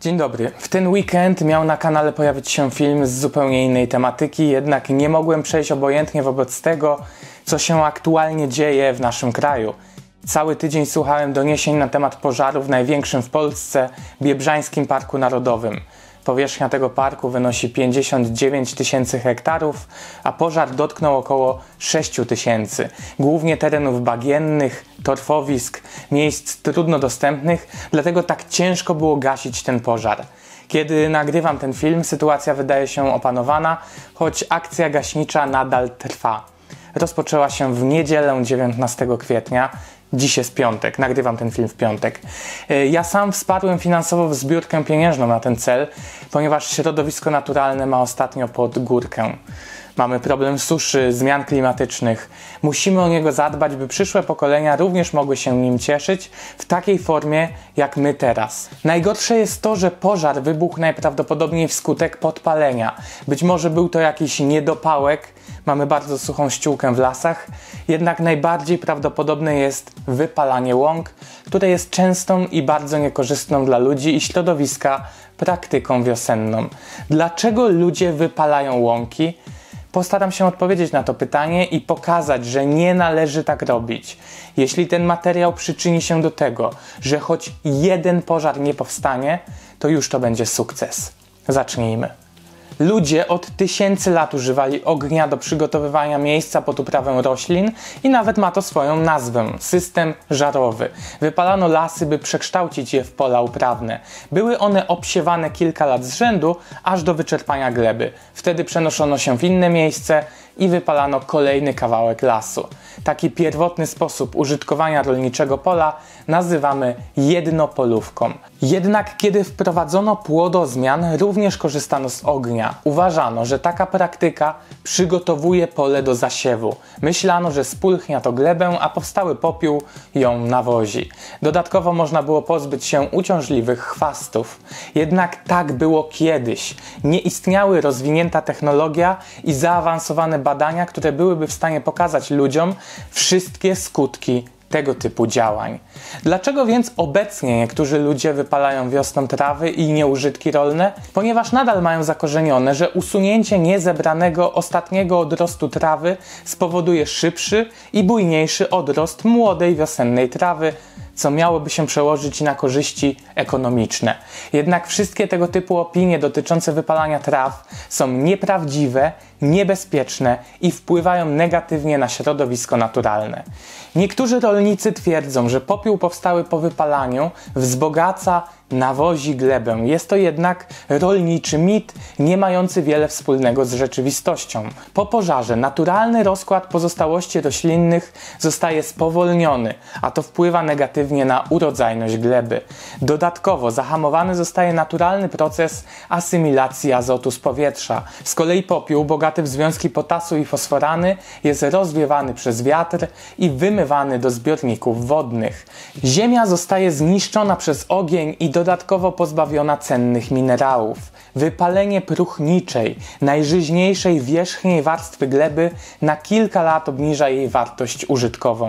Dzień dobry. W ten weekend miał na kanale pojawić się film z zupełnie innej tematyki, jednak nie mogłem przejść obojętnie wobec tego, co się aktualnie dzieje w naszym kraju. Cały tydzień słuchałem doniesień na temat pożaru w największym w Polsce Biebrzańskim Parku Narodowym. Powierzchnia tego parku wynosi 59 tysięcy hektarów, a pożar dotknął około 6 tysięcy, głównie terenów bagiennych, torfowisk, miejsc trudno dostępnych, dlatego tak ciężko było gasić ten pożar. Kiedy nagrywam ten film, sytuacja wydaje się opanowana, choć akcja gaśnicza nadal trwa. Rozpoczęła się w niedzielę 19 kwietnia. Dziś jest piątek, nagrywam ten film w piątek. Ja sam wsparłem finansowo w zbiórkę pieniężną na ten cel, ponieważ środowisko naturalne ma ostatnio pod górkę. Mamy problem suszy, zmian klimatycznych. Musimy o niego zadbać, by przyszłe pokolenia również mogły się nim cieszyć w takiej formie, jak my teraz. Najgorsze jest to, że pożar wybuchł najprawdopodobniej wskutek podpalenia. Być może był to jakiś niedopałek, mamy bardzo suchą ściółkę w lasach, jednak najbardziej prawdopodobne jest wypalanie łąk, które jest częstą i bardzo niekorzystną dla ludzi i środowiska praktyką wiosenną. Dlaczego ludzie wypalają łąki? Postaram się odpowiedzieć na to pytanie i pokazać, że nie należy tak robić. Jeśli ten materiał przyczyni się do tego, że choć jeden pożar nie powstanie, to już to będzie sukces. Zacznijmy. Ludzie od tysięcy lat używali ognia do przygotowywania miejsca pod uprawę roślin i nawet ma to swoją nazwę – system żarowy. Wypalano lasy, by przekształcić je w pola uprawne. Były one obsiewane kilka lat z rzędu, aż do wyczerpania gleby. Wtedy przenoszono się w inne miejsce i wypalano kolejny kawałek lasu. Taki pierwotny sposób użytkowania rolniczego pola nazywamy jednopolówką. Jednak kiedy wprowadzono płodozmian, również korzystano z ognia. Uważano, że taka praktyka przygotowuje pole do zasiewu. Myślano, że spulchnia to glebę, a powstały popiół ją nawozi. Dodatkowo można było pozbyć się uciążliwych chwastów. Jednak tak było kiedyś. Nie istniały rozwinięta technologia i zaawansowane badania, które byłyby w stanie pokazać ludziom wszystkie skutki tego typu działań. Dlaczego więc obecnie niektórzy ludzie wypalają wiosną trawy i nieużytki rolne? Ponieważ nadal mają zakorzenione, że usunięcie niezebranego ostatniego odrostu trawy spowoduje szybszy i bujniejszy odrost młodej wiosennej trawy, co miałoby się przełożyć na korzyści ekonomiczne. Jednak wszystkie tego typu opinie dotyczące wypalania traw są nieprawdziwe, niebezpieczne i wpływają negatywnie na środowisko naturalne. Niektórzy rolnicy twierdzą, że popiół powstały po wypalaniu wzbogaca, nawozi glebę. Jest to jednak rolniczy mit, nie mający wiele wspólnego z rzeczywistością. Po pożarze naturalny rozkład pozostałości roślinnych zostaje spowolniony, a to wpływa negatywnie na urodzajność gleby. Dodatkowo zahamowany zostaje naturalny proces asymilacji azotu z powietrza. Z kolei popiół bogaty w związki potasu i fosforany jest rozwiewany przez wiatr i wymywany do zbiorników wodnych. Ziemia zostaje zniszczona przez ogień i dodatkowo pozbawiona cennych minerałów. Wypalenie próchniczej, najżyźniejszej wierzchniej warstwy gleby na kilka lat obniża jej wartość użytkową.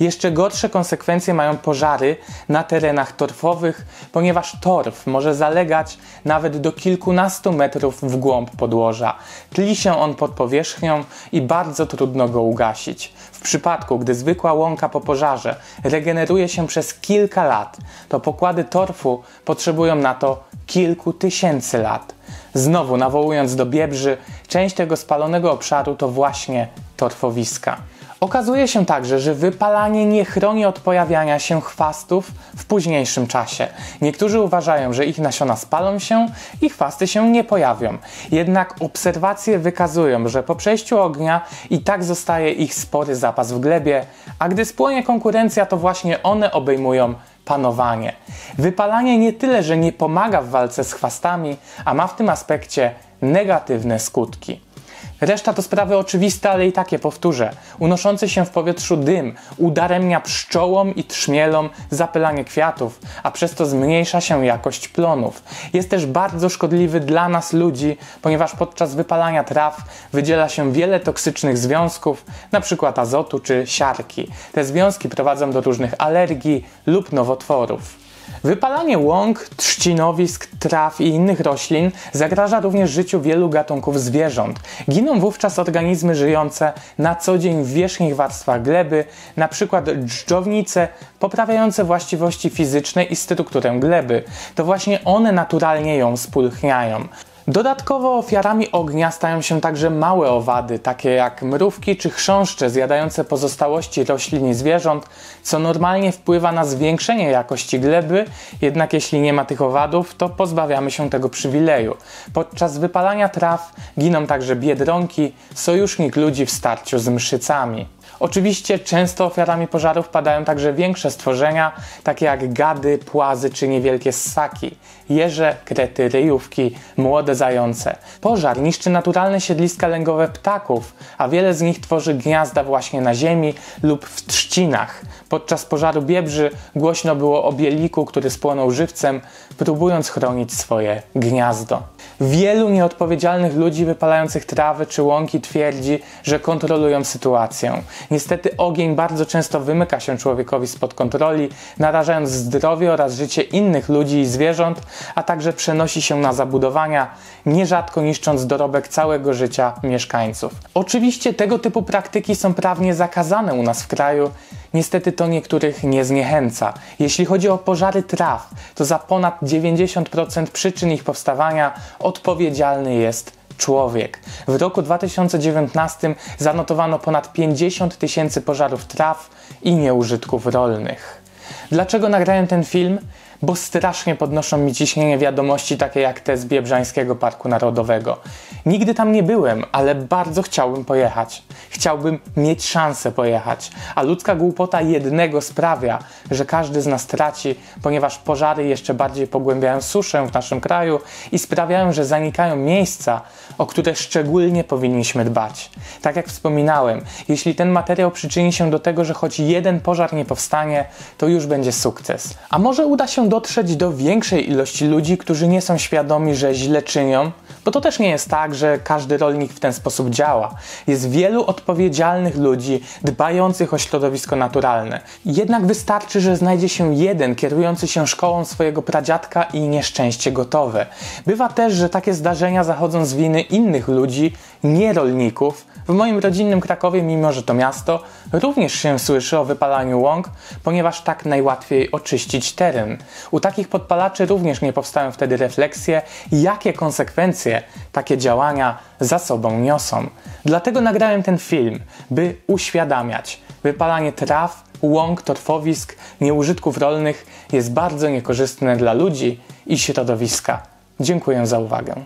Jeszcze gorsze konsekwencje mają pożary na terenach torfowych, ponieważ torf może zalegać nawet do kilkunastu metrów w głąb podłoża. Tli się on pod powierzchnią i bardzo trudno go ugasić. W przypadku, gdy zwykła łąka po pożarze regeneruje się przez kilka lat, to pokłady torfu potrzebują na to kilku tysięcy lat. Znowu nawołując do Biebrzy, część tego spalonego obszaru to właśnie torfowiska. Okazuje się także, że wypalanie nie chroni od pojawiania się chwastów w późniejszym czasie. Niektórzy uważają, że ich nasiona spalą się i chwasty się nie pojawią. Jednak obserwacje wykazują, że po przejściu ognia i tak zostaje ich spory zapas w glebie, a gdy spłonie konkurencja, to właśnie one obejmują panowanie. Wypalanie nie tyle, że nie pomaga w walce z chwastami, a ma w tym aspekcie negatywne skutki. Reszta to sprawy oczywiste, ale i takie powtórzę. Unoszący się w powietrzu dym udaremnia pszczołom i trzmielom zapylanie kwiatów, a przez to zmniejsza się jakość plonów. Jest też bardzo szkodliwy dla nas ludzi, ponieważ podczas wypalania traw wydziela się wiele toksycznych związków, np. azotu czy siarki. Te związki prowadzą do różnych alergii lub nowotworów. Wypalanie łąk, trzcinowisk, traw i innych roślin zagraża również życiu wielu gatunków zwierząt. Giną wówczas organizmy żyjące na co dzień w wierzchnich warstwach gleby, np. dżdżownice, poprawiające właściwości fizyczne i strukturę gleby. To właśnie one naturalnie ją spulchniają. Dodatkowo ofiarami ognia stają się także małe owady, takie jak mrówki czy chrząszcze zjadające pozostałości roślin i zwierząt, co normalnie wpływa na zwiększenie jakości gleby, jednak jeśli nie ma tych owadów, to pozbawiamy się tego przywileju. Podczas wypalania traw giną także biedronki, sojusznik ludzi w starciu z mszycami. Oczywiście często ofiarami pożarów padają także większe stworzenia, takie jak gady, płazy czy niewielkie ssaki, jeże, krety, ryjówki, młode zające. Pożar niszczy naturalne siedliska lęgowe ptaków, a wiele z nich tworzy gniazda właśnie na ziemi lub w trzcinach. Podczas pożaru Biebrzy głośno było o bieliku, który spłonął żywcem, próbując chronić swoje gniazdo. Wielu nieodpowiedzialnych ludzi wypalających trawy czy łąki twierdzi, że kontrolują sytuację. Niestety ogień bardzo często wymyka się człowiekowi spod kontroli, narażając zdrowie oraz życie innych ludzi i zwierząt, a także przenosi się na zabudowania, nierzadko niszcząc dorobek całego życia mieszkańców. Oczywiście tego typu praktyki są prawnie zakazane u nas w kraju. Niestety to niektórych nie zniechęca. Jeśli chodzi o pożary traw, to za ponad 90% przyczyn ich powstawania odpowiedzialny jest człowiek. W roku 2019 zanotowano ponad 50 000 pożarów traw i nieużytków rolnych. Dlaczego nagrałem ten film? Bo strasznie podnoszą mi ciśnienie wiadomości takie jak te z Biebrzańskiego Parku Narodowego. Nigdy tam nie byłem, ale bardzo chciałbym pojechać. Chciałbym mieć szansę pojechać, a ludzka głupota jednego sprawia, że każdy z nas traci, ponieważ pożary jeszcze bardziej pogłębiają suszę w naszym kraju i sprawiają, że zanikają miejsca, o które szczególnie powinniśmy dbać. Tak jak wspominałem, jeśli ten materiał przyczyni się do tego, że choć jeden pożar nie powstanie, to już będzie sukces. A może uda się dotrzeć do większej ilości ludzi, którzy nie są świadomi, że źle czynią, bo to też nie jest tak, że każdy rolnik w ten sposób działa. Jest wielu odpowiedzialnych ludzi dbających o środowisko naturalne. Jednak wystarczy, że znajdzie się jeden kierujący się szkołą swojego pradziadka i nieszczęście gotowe. Bywa też, że takie zdarzenia zachodzą z winy innych ludzi, nie rolników. W moim rodzinnym Krakowie, mimo że to miasto, również się słyszy o wypalaniu łąk, ponieważ tak najłatwiej oczyścić teren. U takich podpalaczy również nie powstają wtedy refleksje, jakie konsekwencje takie działania za sobą niosą. Dlatego nagrałem ten film, by uświadamiać. Wypalanie traw, łąk, torfowisk, nieużytków rolnych jest bardzo niekorzystne dla ludzi i środowiska. Dziękuję za uwagę.